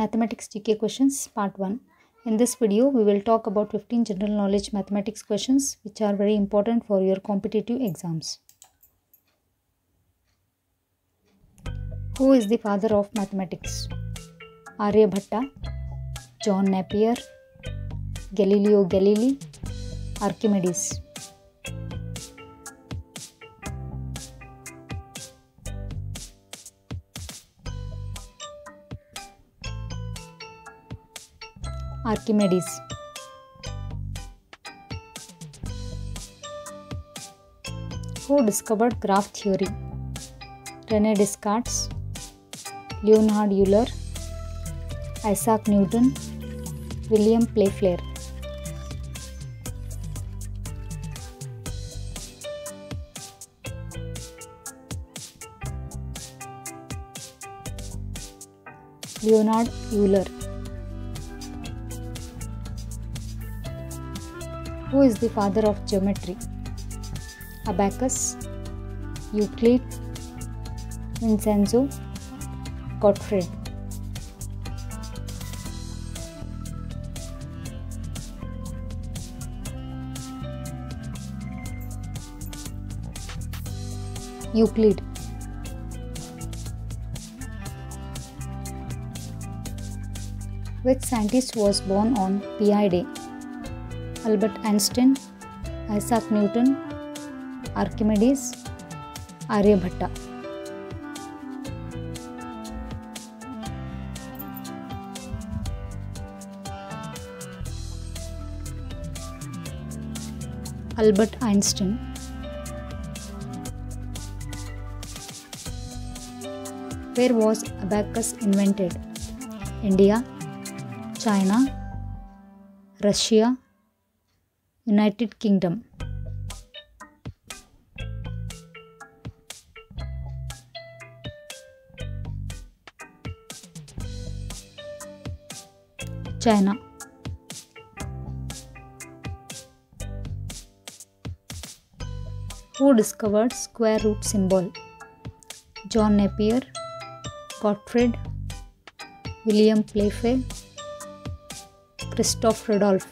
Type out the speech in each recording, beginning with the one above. Mathematics GK Questions Part 1. In this video, we will talk about 15 general knowledge mathematics questions which are very important for your competitive exams. Who is the father of mathematics? Aryabhatta, John Napier, Galileo Galilei, Archimedes. Archimedes. Who discovered graph theory? René Descartes, Leonhard Euler, Isaac Newton, William Playfair. Leonhard Euler. Who is the father of geometry? Abacus, Euclid, Vincenzo, Gottfried. Euclid. Which scientist was born on Pi Day? Albert Einstein, Isaac Newton, Archimedes, Aryabhatta. Albert Einstein. Where was abacus invented? India, China, Russia, United Kingdom. China. Who discovered square root symbol? John Napier, Gottfried, William Playfair, Christoph Rudolff.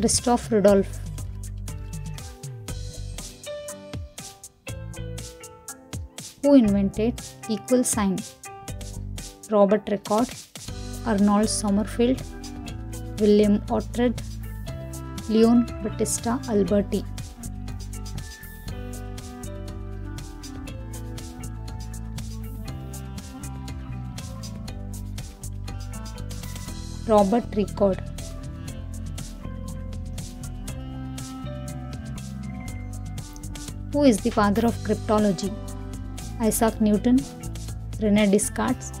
Christoph Rudolff. Who invented equal sign? Robert Record, Arnold Sommerfeld, William Oughtred, Leon Battista Alberti. Robert Record. Who is the father of cryptology? Isaac Newton, René Descartes,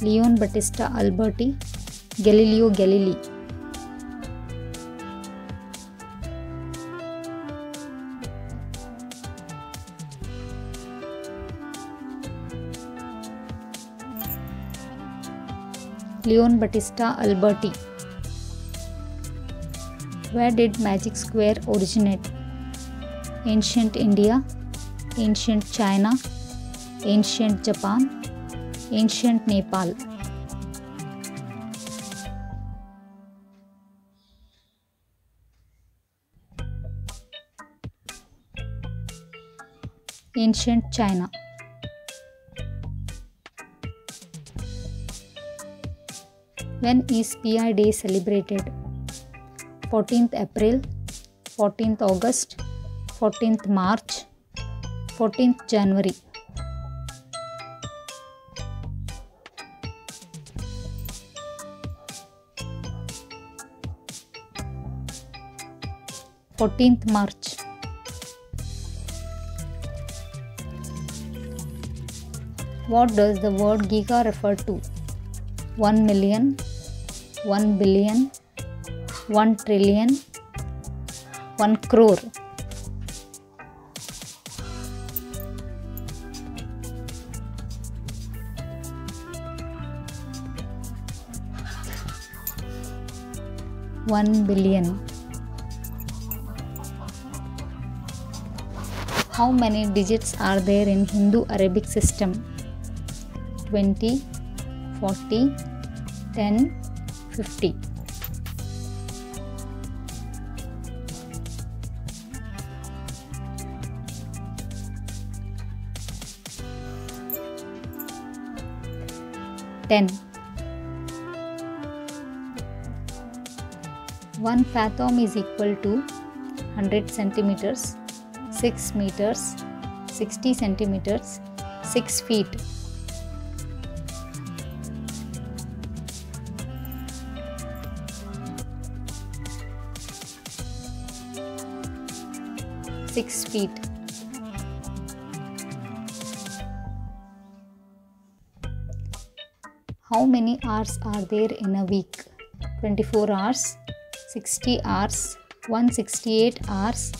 Leon Battista Alberti, Galileo Galilei. Leon Battista Alberti. Where did magic square originate? Ancient India, Ancient China, Ancient Japan, Ancient Nepal. Ancient China. When is Pi Day celebrated? 14th April, 14th August, 14th March, 14th January. March 14th. What does the word giga refer to? 1 million, 1 billion, 1 trillion, 1 crore. $1 billion. How many digits are there in Hindu Arabic system? 20, 40, 10, 50. Ten. 1 fathom is equal to 100 centimeters, 6 meters, 60 centimeters, 6 feet. 6 feet. How many hours are there in a week? 24 hours, 60 hours, 168 hours,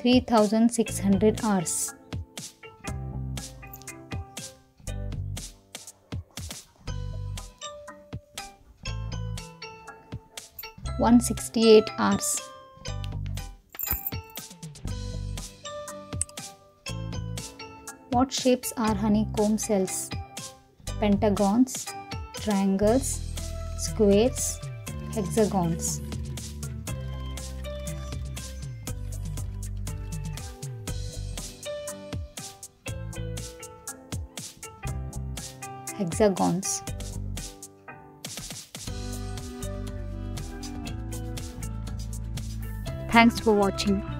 3600 hours. 168 hours. 4 shapes are honeycomb cells? Pentagons, triangles, squares, hexagons. Thanks for watching.